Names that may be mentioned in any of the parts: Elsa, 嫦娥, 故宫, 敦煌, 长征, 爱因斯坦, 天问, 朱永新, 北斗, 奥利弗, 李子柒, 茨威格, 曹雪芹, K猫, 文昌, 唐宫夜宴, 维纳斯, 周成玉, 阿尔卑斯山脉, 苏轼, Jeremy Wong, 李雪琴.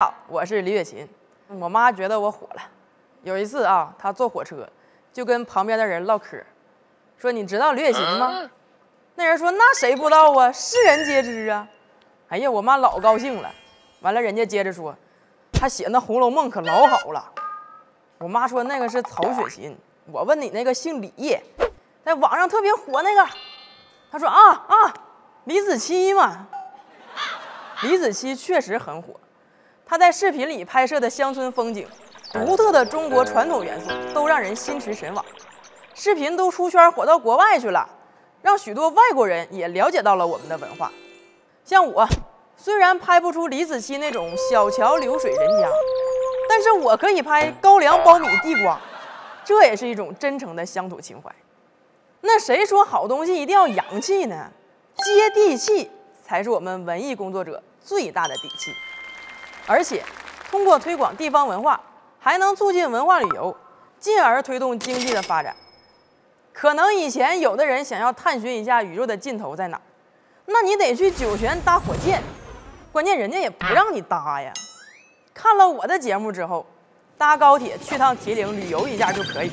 好，我是李雪琴。我妈觉得我火了。有一次啊，她坐火车，就跟旁边的人唠嗑，说：“你知道李雪琴吗？”那人说：“那谁不知道啊？世人皆知啊。”哎呀，我妈老高兴了。完了，人家接着说，她写那《红楼梦》可老好了。我妈说那个是曹雪芹。我问你那个姓李，在网上特别火那个。她说啊，李子柒嘛。李子柒确实很火。 他在视频里拍摄的乡村风景，独特的中国传统元素都让人心驰神往。视频都出圈火到国外去了，让许多外国人也了解到了我们的文化。像我，虽然拍不出李子柒那种小桥流水人家，但是我可以拍高粱苞米地瓜，这也是一种真诚的乡土情怀。那谁说好东西一定要洋气呢？接地气才是我们文艺工作者最大的底气。 而且，通过推广地方文化，还能促进文化旅游，进而推动经济的发展。可能以前有的人想要探寻一下宇宙的尽头在哪，那你得去酒泉搭火箭，关键人家也不让你搭呀。看了我的节目之后，搭高铁去趟铁岭旅游一下就可以。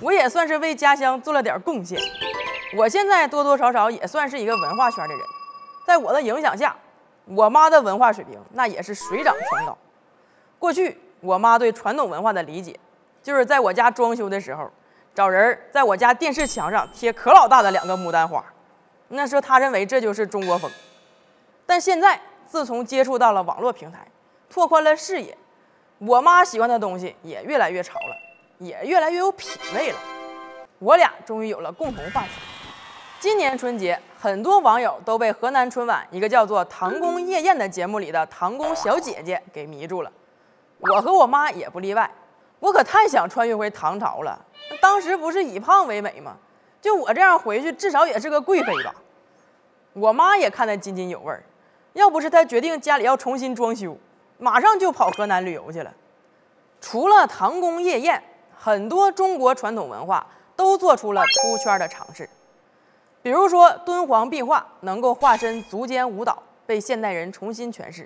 我也算是为家乡做了点贡献。我现在多多少少也算是一个文化圈的人，在我的影响下。 我妈的文化水平那也是水涨船高。过去我妈对传统文化的理解，就是在我家装修的时候，找人在我家电视墙上贴可老大的两个牡丹花，那时候她认为这就是中国风。但现在自从接触到了网络平台，拓宽了视野，我妈喜欢的东西也越来越潮了，也越来越有品味了。我俩终于有了共同话题。 今年春节，很多网友都被河南春晚一个叫做《唐宫夜宴》的节目里的唐宫小姐姐给迷住了，我和我妈也不例外。我可太想穿越回唐朝了，当时不是以胖为美吗？就我这样回去，至少也是个贵妃吧。我妈也看得津津有味儿，要不是她决定家里要重新装修，马上就跑河南旅游去了。除了唐宫夜宴，很多中国传统文化都做出了出圈的尝试。 比如说，敦煌壁画能够化身足尖舞蹈，被现代人重新诠释；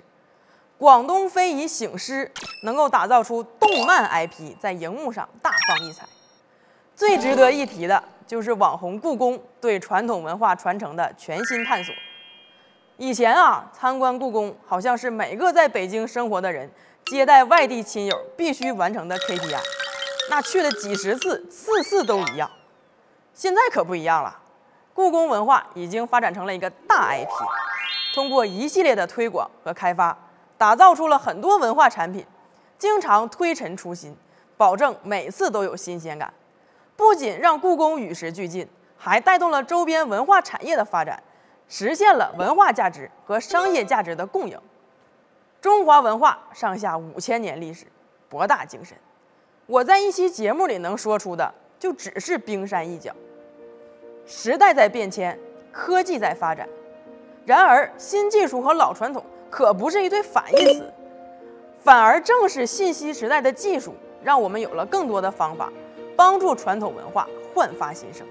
广东非遗醒狮能够打造出动漫 IP， 在荧幕上大放异彩。最值得一提的就是网红故宫对传统文化传承的全新探索。以前啊，参观故宫好像是每个在北京生活的人接待外地亲友必须完成的 KPI， 那去了几十次，次次都一样。现在可不一样了。 故宫文化已经发展成了一个大 IP， 通过一系列的推广和开发，打造出了很多文化产品，经常推陈出新，保证每次都有新鲜感。不仅让故宫与时俱进，还带动了周边文化产业的发展，实现了文化价值和商业价值的共赢。中华文化上下5000年历史，博大精深。我在一期节目里能说出的，就只是冰山一角。 时代在变迁，科技在发展，然而新技术和老传统可不是一对反义词，反而正是信息时代的技术，让我们有了更多的方法，帮助传统文化焕发新生。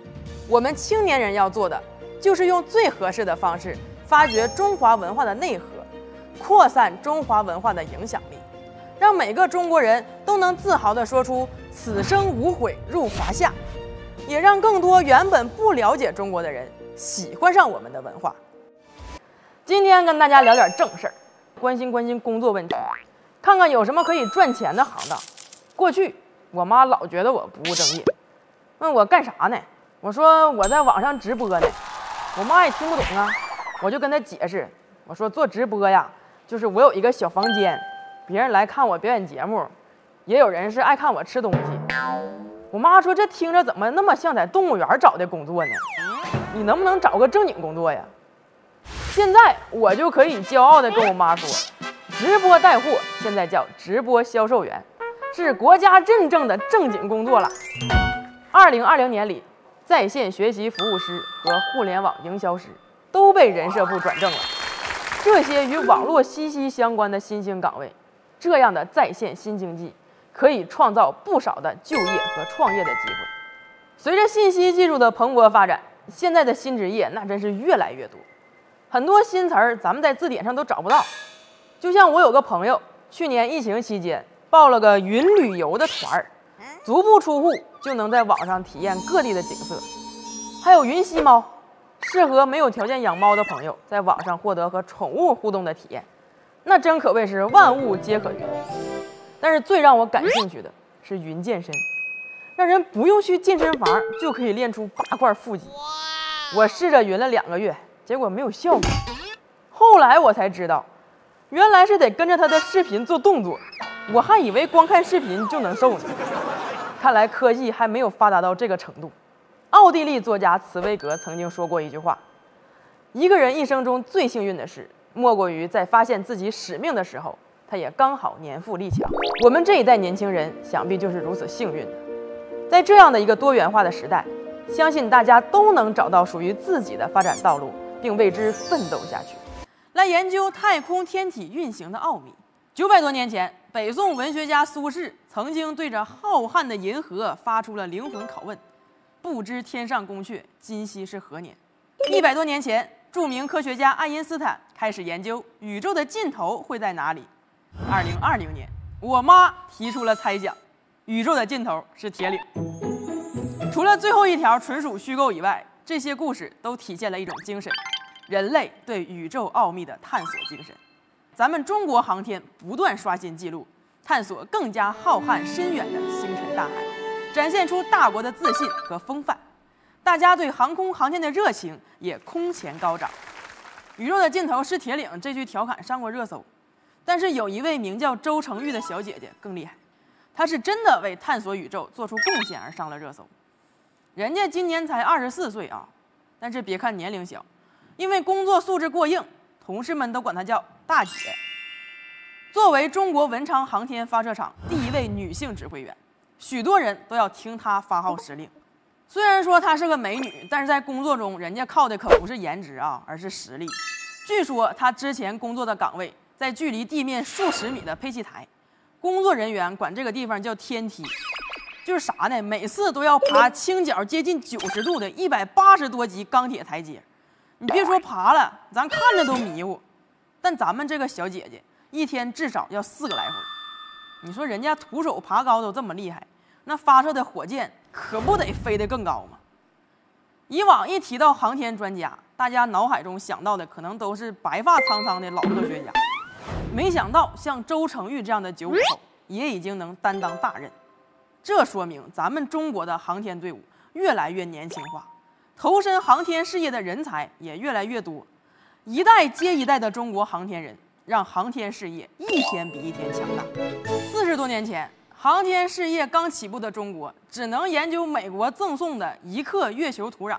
我们青年人要做的，就是用最合适的方式，发掘中华文化的内核，扩散中华文化的影响力，让每个中国人都能自豪地说出“此生无悔入华夏”。 也让更多原本不了解中国的人喜欢上我们的文化。今天跟大家聊点正事儿，关心关心工作问题，看看有什么可以赚钱的行当。过去我妈老觉得我不务正业，问我干啥呢？我说我在网上直播呢。我妈也听不懂啊，我就跟她解释，我说做直播呀，就是我有一个小房间，别人来看我表演节目，也有人是爱看我吃东西。 我妈说：“这听着怎么那么像在动物园找的工作呢？你能不能找个正经工作呀？”现在我就可以骄傲地跟我妈说，直播带货现在叫直播销售员，是国家认证的正经工作了。2020年里，在线学习服务师和互联网营销师都被人社部转正了。这些与网络息息相关的新兴岗位，这样的在线新经济。 可以创造不少的就业和创业的机会。随着信息技术的蓬勃发展，现在的新职业那真是越来越多，很多新词儿咱们在字典上都找不到。就像我有个朋友去年疫情期间报了个云旅游的团儿，足不出户就能在网上体验各地的景色。还有云吸猫，适合没有条件养猫的朋友在网上获得和宠物互动的体验，那真可谓是万物皆可云。但是最让我感兴趣的是云健身，让人不用去健身房就可以练出8块腹肌。我试着云了2个月，结果没有效果。后来我才知道，原来是得跟着他的视频做动作，我还以为光看视频就能瘦呢。看来科技还没有发达到这个程度。奥地利作家茨威格曾经说过一句话：“一个人一生中最幸运的事，莫过于在发现自己使命的时候，他也刚好年富力强。”我们这一代年轻人想必就是如此幸运的。在这样的一个多元化的时代，相信大家都能找到属于自己的发展道路，并为之奋斗下去。来研究太空天体运行的奥秘。900多年前，北宋文学家苏轼曾经对着浩瀚的银河发出了灵魂拷问。不知天上宫阙，今夕是何年？100多年前，著名科学家爱因斯坦开始研究宇宙的尽头会在哪里。2020年，我妈提出了猜想：宇宙的尽头是铁岭。除了最后一条纯属虚构以外，这些故事都体现了一种精神——人类对宇宙奥秘的探索精神。咱们中国航天不断刷新记录，探索更加浩瀚深远的星辰大海。展现出大国的自信和风范，大家对航空航天的热情也空前高涨。宇宙的尽头是铁岭这句调侃上过热搜，但是有一位名叫周成玉的小姐姐更厉害，她是真的为探索宇宙做出贡献而上了热搜。人家今年才24岁啊，但是别看年龄小，因为工作素质过硬，同事们都管她叫大姐。作为中国文昌航天发射场第1位女性指挥员，许多人都要听她发号施令。虽然说她是个美女，但是在工作中人家靠的可不是颜值啊，而是实力。据说她之前工作的岗位在距离地面数十米的配气台，工作人员管这个地方叫天梯，就是啥呢？每次都要爬倾角接近90度的180多级钢铁台阶。你别说爬了，咱看着都迷糊。但咱们这个小姐姐一天至少要4个来回。你说人家徒手爬高都这么厉害，那发射的火箭可不得飞得更高吗？以往一提到航天专家，大家脑海中想到的可能都是白发苍苍的老科学家，没想到像周成玉这样的95后也已经能担当大任。这说明咱们中国的航天队伍越来越年轻化，投身航天事业的人才也越来越多，一代接一代的中国航天人让航天事业一天比一天强大。40多年前，航天事业刚起步的中国，只能研究美国赠送的1克月球土壤，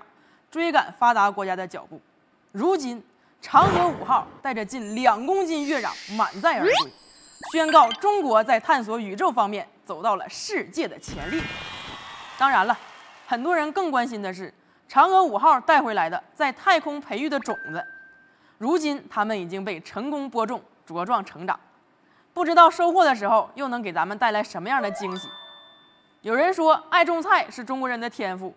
追赶发达国家的脚步。如今，长征5号带着近2公斤月壤满载而归，宣告中国在探索宇宙方面走到了世界的前列。当然了，很多人更关心的是，嫦娥5号带回来的在太空培育的种子，如今它们已经被成功播种，茁壮成长。不知道收获的时候又能给咱们带来什么样的惊喜。有人说爱种菜是中国人的天赋，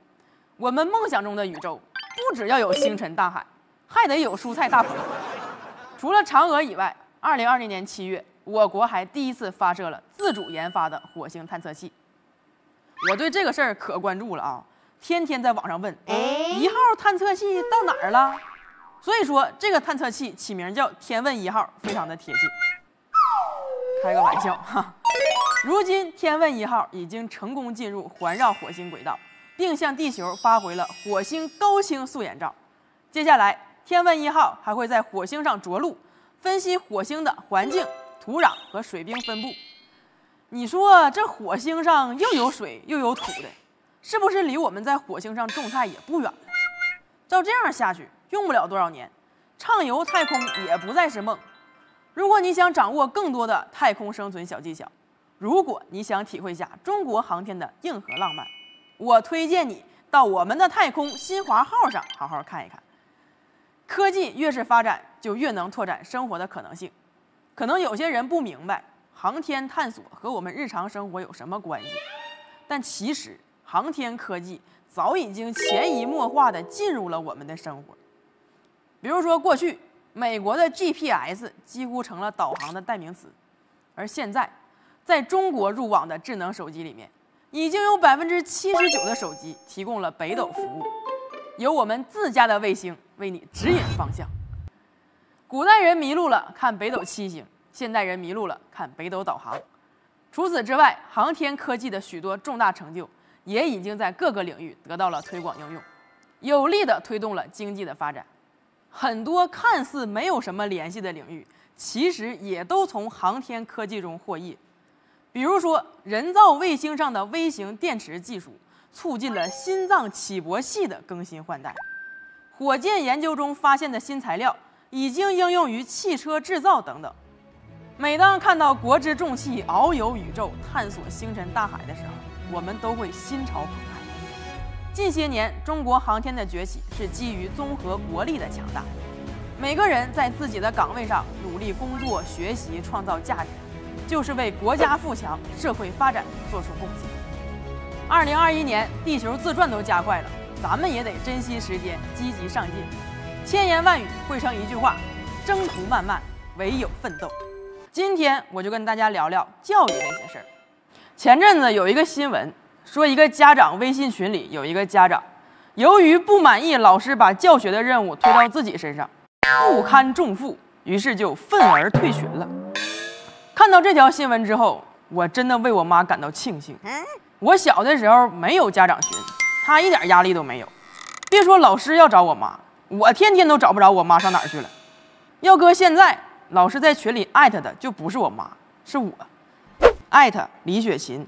我们梦想中的宇宙不只要有星辰大海，还得有蔬菜大棚。除了嫦娥以外，2020年7月，我国还第一次发射了自主研发的火星探测器。我对这个事儿可关注了啊，天天在网上问1号探测器到哪儿了。所以说这个探测器起名叫天问1号，非常的贴切。开个玩笑哈，如今天问1号已经成功进入环绕火星轨道，并向地球发回了火星高清素颜照。接下来，天问1号还会在火星上着陆，分析火星的环境、土壤和水冰分布。你说这火星上又有水又有土的，是不是离我们在火星上种菜也不远了？照这样下去，用不了多少年，畅游太空也不再是梦。如果你想掌握更多的太空生存小技巧，如果你想体会下中国航天的硬核浪漫，我推荐你到我们的太空新华号上好好看一看。科技越是发展，就越能拓展生活的可能性。可能有些人不明白航天探索和我们日常生活有什么关系，但其实航天科技早已经潜移默化地进入了我们的生活。比如说过去，美国的 GPS 几乎成了导航的代名词，而现在，在中国入网的智能手机里面，已经有79%的手机提供了北斗服务，由我们自家的卫星为你指引方向。古代人迷路了看北斗七星，现代人迷路了看北斗导航。除此之外，航天科技的许多重大成就也已经在各个领域得到了推广应用，有力地推动了经济的发展。很多看似没有什么联系的领域，其实也都从航天科技中获益。比如说，人造卫星上的微型电池技术促进了心脏起搏器的更新换代；火箭研究中发现的新材料已经应用于汽车制造等等。每当看到国之重器遨游宇宙、探索星辰大海的时候，我们都会心潮澎湃。近些年，中国航天的崛起是基于综合国力的强大，每个人在自己的岗位上努力工作、学习、创造价值，就是为国家富强、社会发展做出贡献。2021年，地球自转都加快了，咱们也得珍惜时间，积极上进。千言万语汇成一句话：征途漫漫，唯有奋斗。今天我就跟大家聊聊教育那些事儿。前阵子有一个新闻，说一个家长微信群里有一个家长，由于不满意老师把教学的任务推到自己身上，不堪重负，于是就愤而退群了。看到这条新闻之后，我真的为我妈感到庆幸。我小的时候没有家长群，她一点压力都没有。别说老师要找我妈，我天天都找不着我妈上哪儿去了。要搁现在，老师在群里艾特的就不是我妈，是我。艾特李雪琴，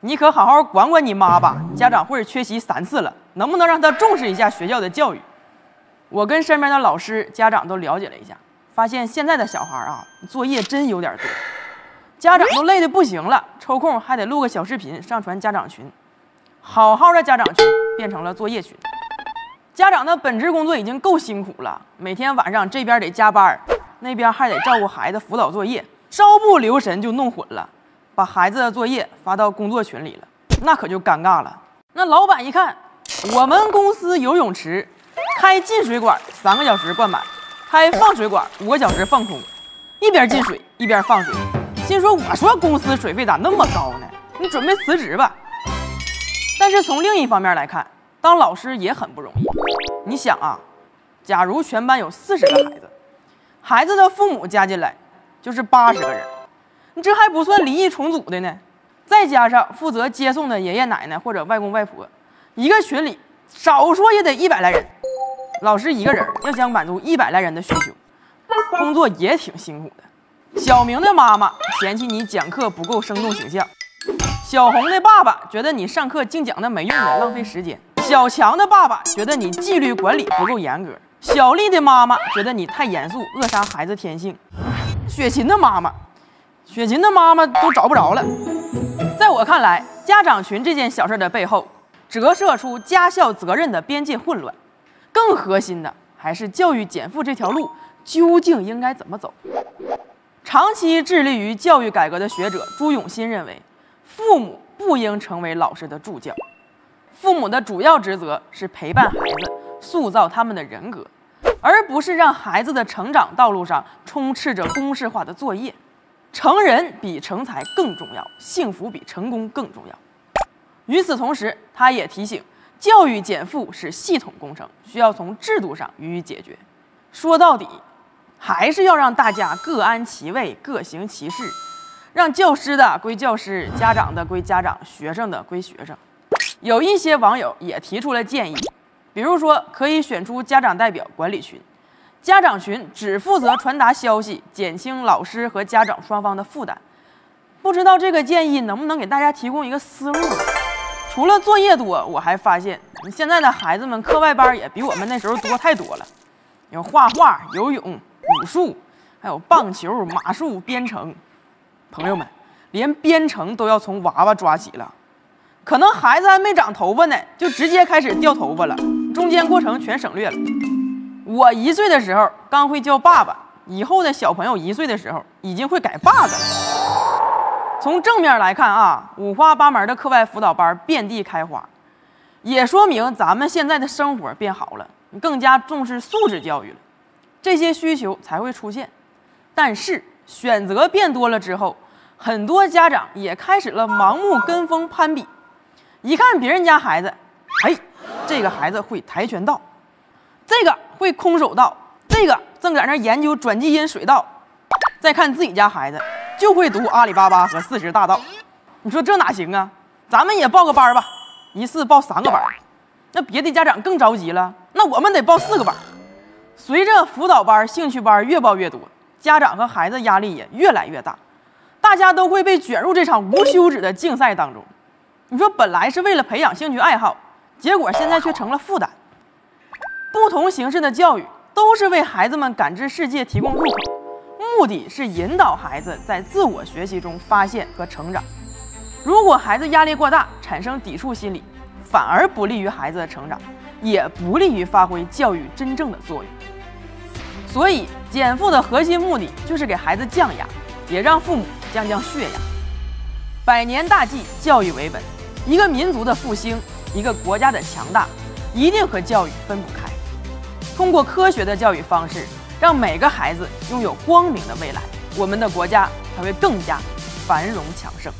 你可好好管管你妈吧，家长会缺席3次了，能不能让她重视一下学校的教育？我跟身边的老师、家长都了解了一下，发现现在的小孩啊，作业真有点多。家长都累得不行了，抽空还得录个小视频上传家长群。好好的家长群变成了作业群，家长的本职工作已经够辛苦了，每天晚上这边得加班，那边还得照顾孩子辅导作业，稍不留神就弄混了，把孩子的作业发到工作群里了，那可就尴尬了。那老板一看，我们公司游泳池开进水管3个小时灌满，开放水管5个小时放空，一边进水一边放水，心说我说公司水费咋那么高呢？你准备辞职吧。但是从另一方面来看，当老师也很不容易。你想啊，假如全班有40个孩子，孩子的父母加进来就是80个人，你这还不算离异重组的呢，再加上负责接送的爷爷奶奶或者外公外婆，一个群里少说也得100来人。老师一个人要想满足100来人的需求，工作也挺辛苦的。小明的妈妈嫌弃你讲课不够生动形象，小红的爸爸觉得你上课净讲的没用的，浪费时间。小强的爸爸觉得你纪律管理不够严格，小丽的妈妈觉得你太严肃，扼杀孩子天性。雪琴的妈妈都找不着了。在我看来，家长群这件小事的背后，折射出家校责任的边界混乱。更核心的还是教育减负这条路究竟应该怎么走。长期致力于教育改革的学者朱永新认为，父母不应成为老师的助教，父母的主要职责是陪伴孩子，塑造他们的人格，而不是让孩子的成长道路上充斥着公式化的作业。成人比成才更重要，幸福比成功更重要。与此同时，他也提醒，教育减负是系统工程，需要从制度上予以解决。说到底，还是要让大家各安其位，各行其事，让教师的归教师，家长的归家长，学生的归学生。有一些网友也提出了建议，比如说可以选出家长代表管理群，家长群只负责传达消息，减轻老师和家长双方的负担。不知道这个建议能不能给大家提供一个思路呢？除了作业多，我还发现现在的孩子们课外班也比我们那时候多太多了，有画画、游泳、武术，还有棒球、马术、编程。朋友们，连编程都要从娃娃抓起了，可能孩子还没长头发呢，就直接开始掉头发了，中间过程全省略了。我1岁的时候刚会叫爸爸，以后的小朋友1岁的时候已经会改爸爸了。从正面来看啊，五花八门的课外辅导班遍地开花，也说明咱们现在的生活变好了，更加重视素质教育了，这些需求才会出现。但是选择变多了之后，很多家长也开始了盲目跟风攀比，一看别人家孩子，哎，这个孩子会跆拳道，这个会空手道，这个正在那研究转基因水稻，再看自己家孩子就会读阿里巴巴和40大盗，你说这哪行啊？咱们也报个班吧，一次报3个班。那别的家长更着急了，那我们得报4个班。随着辅导班、兴趣班越报越多，家长和孩子压力也越来越大，大家都会被卷入这场无休止的竞赛当中。你说本来是为了培养兴趣爱好，结果现在却成了负担。不同形式的教育都是为孩子们感知世界提供入口，目的是引导孩子在自我学习中发现和成长。如果孩子压力过大，产生抵触心理，反而不利于孩子的成长，也不利于发挥教育真正的作用。所以，减负的核心目的就是给孩子降压，也让父母降血压。百年大计，教育为本。一个民族的复兴，一个国家的强大，一定和教育分不开。通过科学的教育方式，让每个孩子拥有光明的未来，我们的国家才会更加繁荣强盛。